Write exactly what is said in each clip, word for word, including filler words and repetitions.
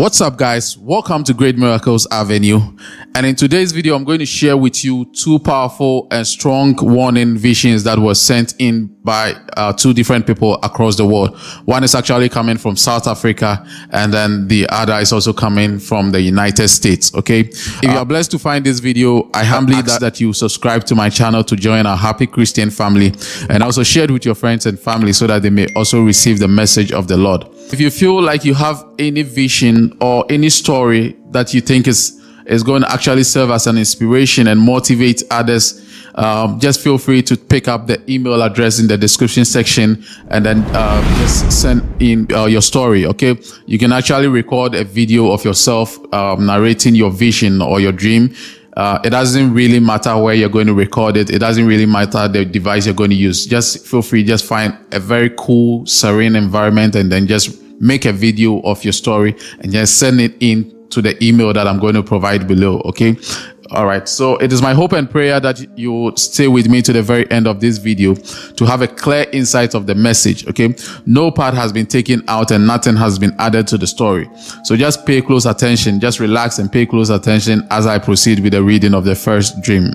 What's up, guys? Welcome to Great Miracles Avenue, and in today's video I'm going to share with you two powerful and strong warning visions that were sent in by uh, two different people across the world. One is actually coming from South Africa, and then the other is also coming from the United States. Okay, if you are blessed to find this video, I humbly ask that you subscribe to my channel to join our happy Christian family, and also share it with your friends and family so that they may also receive the message of the Lord. If you feel like you have any vision or any story that you think is is going to actually serve as an inspiration and motivate others, um, just feel free to pick up the email address in the description section and then uh, just send in uh, your story. Okay, you can actually record a video of yourself um, narrating your vision or your dream. Uh, it doesn't really matter where you're going to record it. It doesn't really matter the device you're going to use. Just feel free, just find a very cool, serene environment and then just make a video of your story and just send it in to the email that I'm going to provide below. Okay. All right. So it is my hope and prayer that you stay with me to the very end of this video to have a clear insight of the message. Okay. No part has been taken out and nothing has been added to the story. So just pay close attention. Just relax and pay close attention as I proceed with the reading of the first dream.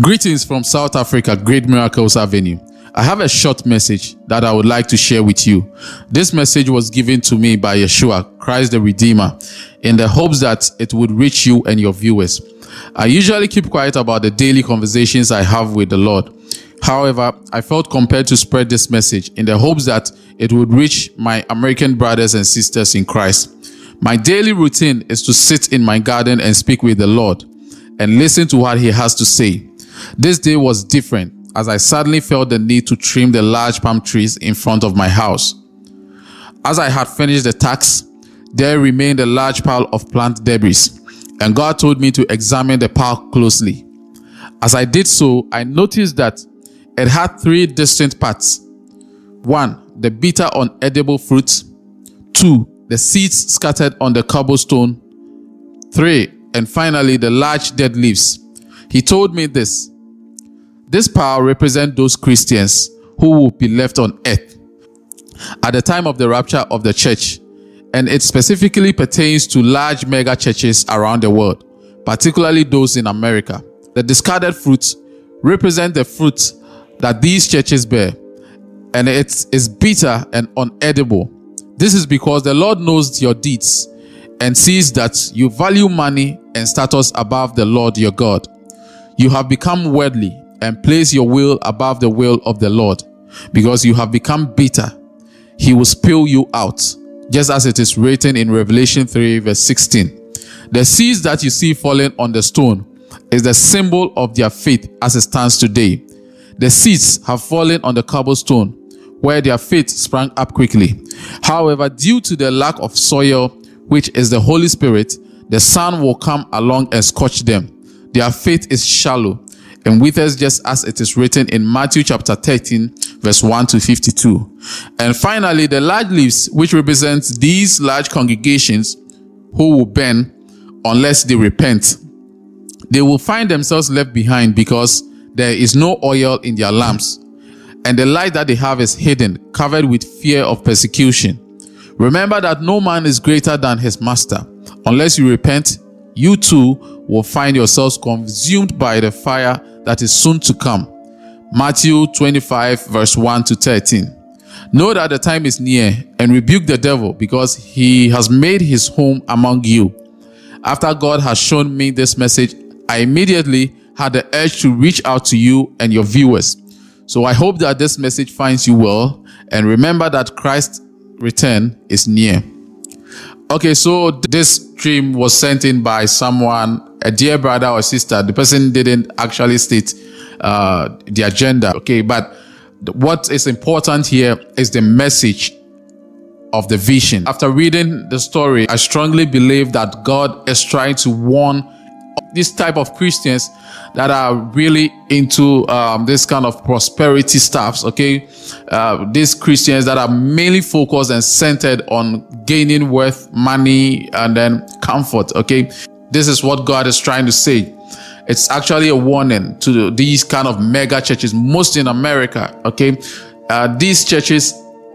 Greetings from South Africa, Great Miracles Avenue. I have a short message that I would like to share with you. This message was given to me by Yeshua, Christ the Redeemer, in the hopes that it would reach you and your viewers. I usually keep quiet about the daily conversations I have with the Lord. However, I felt compelled to spread this message in the hopes that it would reach my American brothers and sisters in Christ. My daily routine is to sit in my garden and speak with the Lord and listen to what He has to say. This day was different, as I suddenly felt the need to trim the large palm trees in front of my house. As I had finished the task, there remained a large pile of plant debris, and God told me to examine the pile closely. As I did so, I noticed that it had three distinct parts. One, the bitter unedible fruits. Two, the seeds scattered on the cobblestone. Three, and finally the large dead leaves. He told me this. This pile represents those Christians who will be left on earth at the time of the rapture of the church, and it specifically pertains to large mega churches around the world, particularly those in America. The discarded fruits represent the fruit that these churches bear, and it is bitter and unedible. This is because the Lord knows your deeds and sees that you value money and status above the Lord your God. You have become worldly and place your will above the will of the Lord. Because you have become bitter, He will spill you out, just as it is written in Revelation three verse sixteen. The seeds that you see falling on the stone is the symbol of their faith as it stands today. The seeds have fallen on the cobblestone, where their faith sprang up quickly. However, due to the lack of soil, which is the Holy Spirit, the sun will come along and scorch them. Their faith is shallow and withers, just as it is written in Matthew chapter thirteen verse one to fifty-two. And finally, the large leaves, which represents these large congregations who will burn unless they repent. They will find themselves left behind because there is no oil in their lamps, and the light that they have is hidden, covered with fear of persecution. Remember that no man is greater than his master. Unless you repent, you too will find yourselves consumed by the fire that is soon to come. Matthew twenty-five verse one to thirteen. Know that the time is near, and rebuke the devil, because he has made his home among you. After God has shown me this message, I immediately had the urge to reach out to you and your viewers. So I hope that this message finds you well, and remember that Christ's return is near. Okay, so this dream was sent in by someone, a dear brother or sister. The person didn't actually state uh, the agenda, okay? But what is important here is the message of the vision. After reading the story, I strongly believe that God is trying to warn this type of Christians that are really into um, this kind of prosperity stuffs, okay? Uh, these Christians that are mainly focused and centered on gaining wealth, money, and then comfort, okay? This is what God is trying to say. It's actually a warning to these kind of mega churches, most in America, okay? Uh, these churches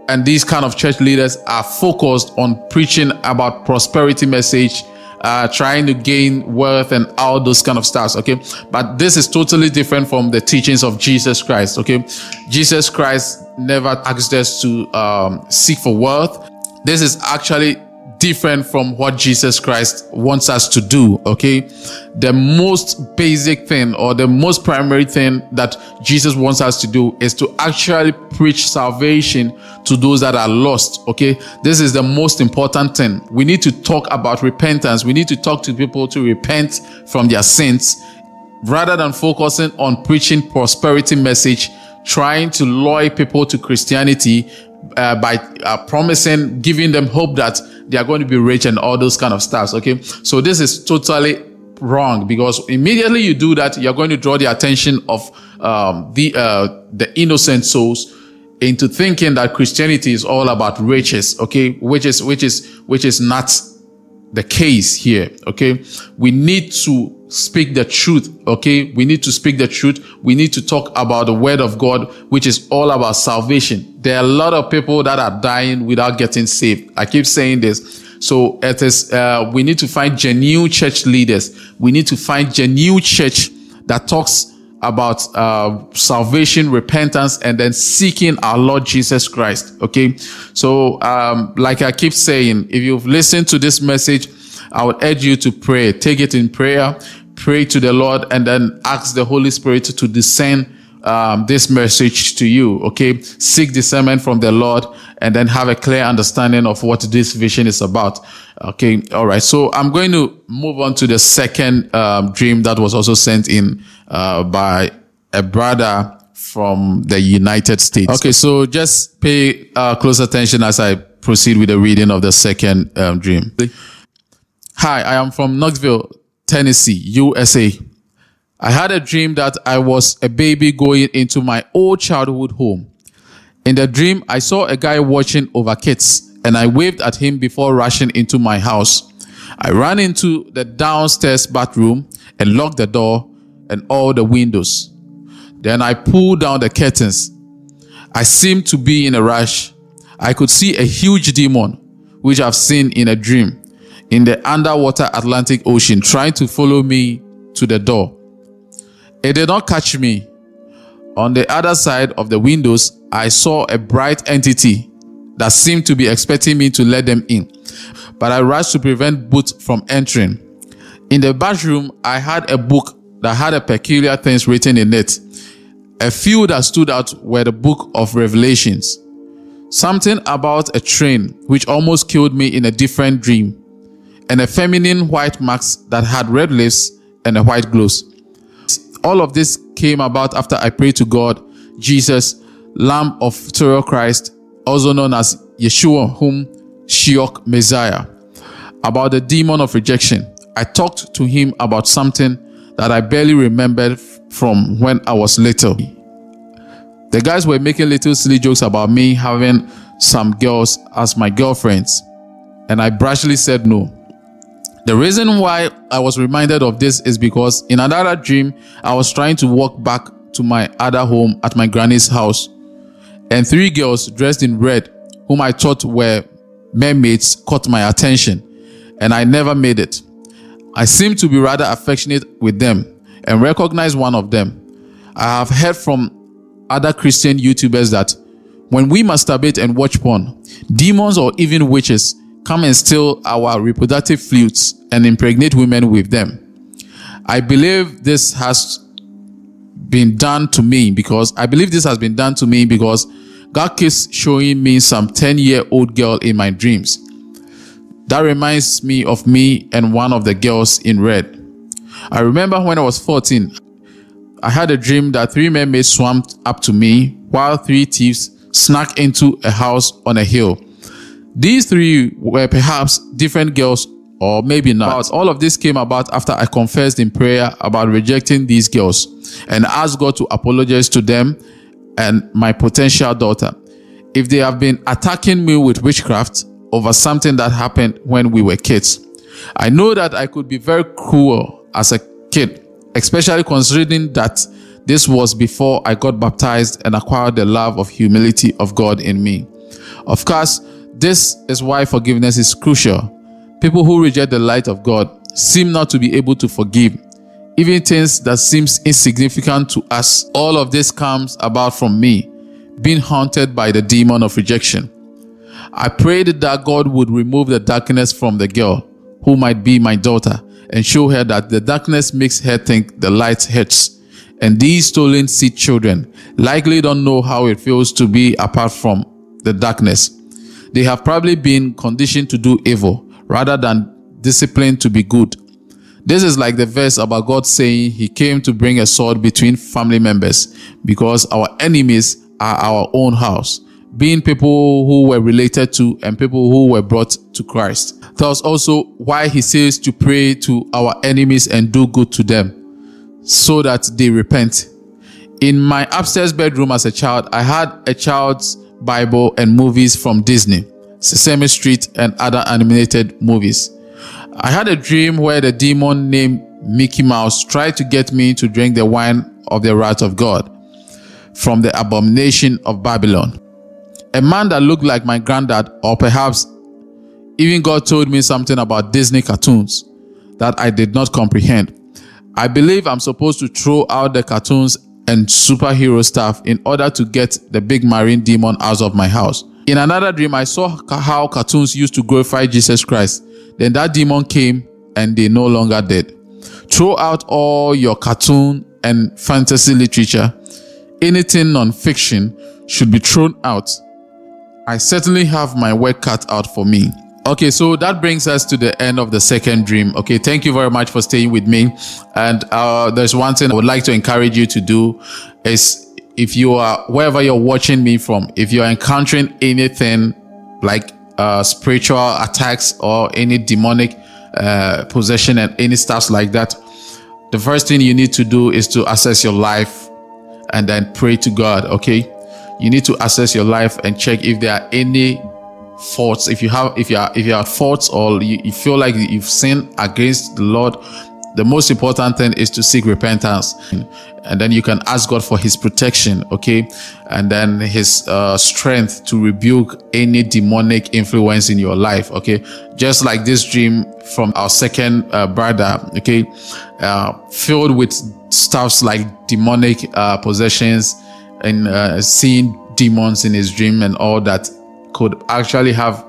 and these kind of church leaders are focused on preaching about prosperity message, uh, trying to gain wealth and all those kind of stuff. Okay. But this is totally different from the teachings of Jesus Christ. Okay. Jesus Christ never asked us to um, seek for wealth. This is actually different from what Jesus Christ wants us to do. Okay. The most basic thing, or the most primary thing that Jesus wants us to do, is to actually preach salvation to those that are lost. Okay. This is the most important thing. We need to talk about repentance. We need to talk to people to repent from their sins, rather than focusing on preaching prosperity message, trying to lure people to Christianity uh, by uh, promising, giving them hope that they are going to be rich and all those kind of stuff. Okay. So this is totally wrong, because immediately you do that, you're going to draw the attention of um, the, uh, the innocent souls into thinking that Christianity is all about riches. Okay. Which is, which is, which is not the case here. Okay. We need to speak the truth. Okay. We need to speak the truth. We need to talk about the word of God, which is all about salvation. There are a lot of people that are dying without getting saved. I keep saying this. So it is, uh, we need to find genuine church leaders. We need to find genuine church that talks about, uh, salvation, repentance, and then seeking our Lord Jesus Christ. Okay. So, um, like I keep saying, if you've listened to this message, I would urge you to pray. Take it in prayer. Pray to the Lord, and then ask the Holy Spirit to descend um, this message to you. Okay. Seek discernment from the Lord, and then have a clear understanding of what this vision is about. Okay. All right. So I'm going to move on to the second um, dream that was also sent in uh, by a brother from the United States. Okay. So just pay uh, close attention as I proceed with the reading of the second um, dream. Hi, I am from Knoxville, Tennessee, U S A. I had a dream that I was a baby going into my old childhood home. In the dream, I saw a guy watching over kids, and I waved at him before rushing into my house. I ran into the downstairs bathroom and locked the door and all the windows. Then I pulled down the curtains. I seemed to be in a rush. I could see a huge demon, which I've seen in a dream, in the underwater Atlantic Ocean, trying to follow me to the door. It did not catch me. On the other side of the windows, I saw a bright entity that seemed to be expecting me to let them in, but I rushed to prevent both from entering. In the bathroom, I had a book that had a peculiar things written in it. A few that stood out were the book of Revelations, something about a train which almost killed me in a different dream, and a feminine white mask that had red lips and a white gloves. All of this came about after I prayed to God, Jesus, Lamb of Terror Christ, also known as Yeshua, whom Sheok Messiah, about the demon of rejection. I talked to him about something that I barely remembered from when I was little. The guys were making little silly jokes about me having some girls as my girlfriends, and I brashly said no. The reason why I was reminded of this is because in another dream, I was trying to walk back to my other home at my granny's house, and three girls dressed in red, whom I thought were mermaids, caught my attention, and I never made it. I seemed to be rather affectionate with them and recognized one of them. I have heard from other Christian YouTubers that when we masturbate and watch porn, demons or even witches come and steal our reproductive fluids and impregnate women with them. I believe this has been done to me because I believe this has been done to me because God keeps showing me some ten year old girl in my dreams. That reminds me of me and one of the girls in red. I remember when I was fourteen, I had a dream that three mermaids swam up to me while three thieves snuck into a house on a hill. These three were perhaps different girls, or maybe not. But all of this came about after I confessed in prayer about rejecting these girls and asked God to apologize to them and my potential daughter if they have been attacking me with witchcraft over something that happened when we were kids. I know that I could be very cruel as a kid, especially considering that this was before I got baptized and acquired the love of humility of God in me. Of course, this is why forgiveness is crucial. People who reject the light of God seem not to be able to forgive, even things that seems insignificant to us. All of this comes about from me being haunted by the demon of rejection. I prayed that God would remove the darkness from the girl who might be my daughter and show her that the darkness makes her think the light hurts. And these stolen seed children likely don't know how it feels to be apart from the darkness. They have probably been conditioned to do evil rather than disciplined to be good. This is like the verse about God saying he came to bring a sword between family members because our enemies are our own house, being people who were related to and people who were brought to Christ. Thus also why he says to pray to our enemies and do good to them so that they repent. In my upstairs bedroom as a child, I had a child's Bible and movies from Disney, Sesame Street, and other animated movies. I had a dream where the demon named Mickey Mouse tried to get me to drink the wine of the wrath of God from the abomination of Babylon. A man that looked like my granddad, or perhaps even God told me something about Disney cartoons that I did not comprehend. I believe I'm supposed to throw out the cartoons and superhero stuff in order to get the big marine demon out of my house. In another dream, I saw how cartoons used to glorify Jesus Christ. Then that demon came and they no longer did. Throw out all your cartoon and fantasy literature. Anything non-fiction should be thrown out. I certainly have my work cut out for me. Okay, so that brings us to the end of the second dream. Okay, thank you very much for staying with me. And uh, there's one thing I would like to encourage you to do is, if you are, wherever you're watching me from, if you're encountering anything like uh, spiritual attacks or any demonic uh, possession and any stuff like that, the first thing you need to do is to assess your life and then pray to God, okay? You need to assess your life and check if there are any faults. If you have, if you are, if you are faults or you, you feel like you've sinned against the Lord, the most important thing is to seek repentance. And then you can ask God for his protection, okay? And then his uh, strength to rebuke any demonic influence in your life, okay? Just like this dream from our second uh, brother, okay? Uh, filled with stuffs like demonic uh, possessions, and uh, seeing demons in his dream and all that could actually have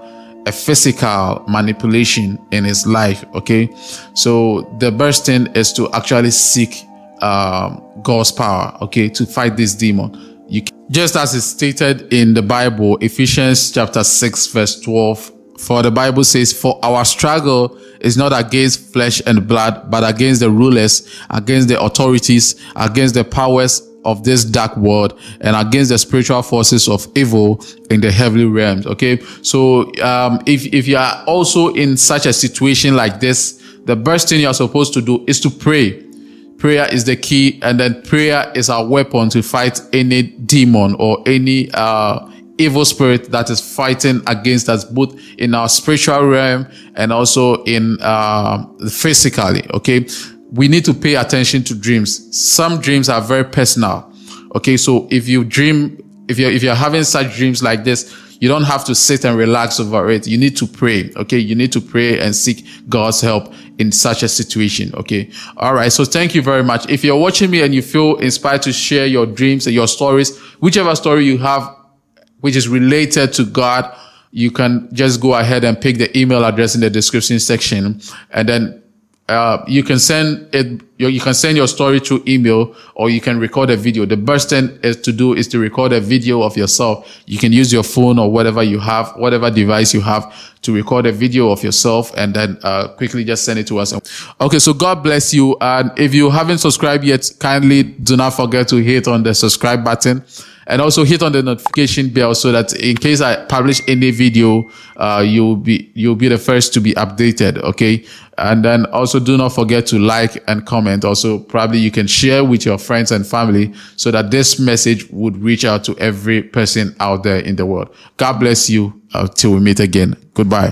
a physical manipulation in his life, okay? So the best thing is to actually seek um, God's power, okay, to fight this demon. You can, just as it's stated in the Bible, Ephesians chapter six, verse twelve, for the Bible says, for our struggle is not against flesh and blood, but against the rulers, against the authorities, against the powers of this dark world, and against the spiritual forces of evil in the heavenly realms. Okay, so um, if if you are also in such a situation like this, the best thing you are supposed to do is to pray. Prayer is the key, and then prayer is our weapon to fight any demon or any uh, evil spirit that is fighting against us, both in our spiritual realm and also in uh, physically. Okay. We need to pay attention to dreams. Some dreams are very personal. Okay, so if you dream, if you're, if you're having such dreams like this, you don't have to sit and relax over it. You need to pray. Okay, you need to pray and seek God's help in such a situation. Okay, all right. So thank you very much. If you're watching me and you feel inspired to share your dreams and your stories, whichever story you have, which is related to God, you can just go ahead and pick the email address in the description section, and then Uh, you can send it, you can send your story through email, or you can record a video. The best thing is to do is to record a video of yourself. You can use your phone or whatever you have, whatever device you have, to record a video of yourself and then uh, quickly just send it to us. Okay, so God bless you. And if you haven't subscribed yet, kindly do not forget to hit on the subscribe button. And also hit on the notification bell so that in case I publish any video, uh, you'll be, you'll be the first to be updated. Okay. And then also do not forget to like and comment. Also, probably you can share with your friends and family so that this message would reach out to every person out there in the world. God bless you. Uh, till we meet again. Goodbye.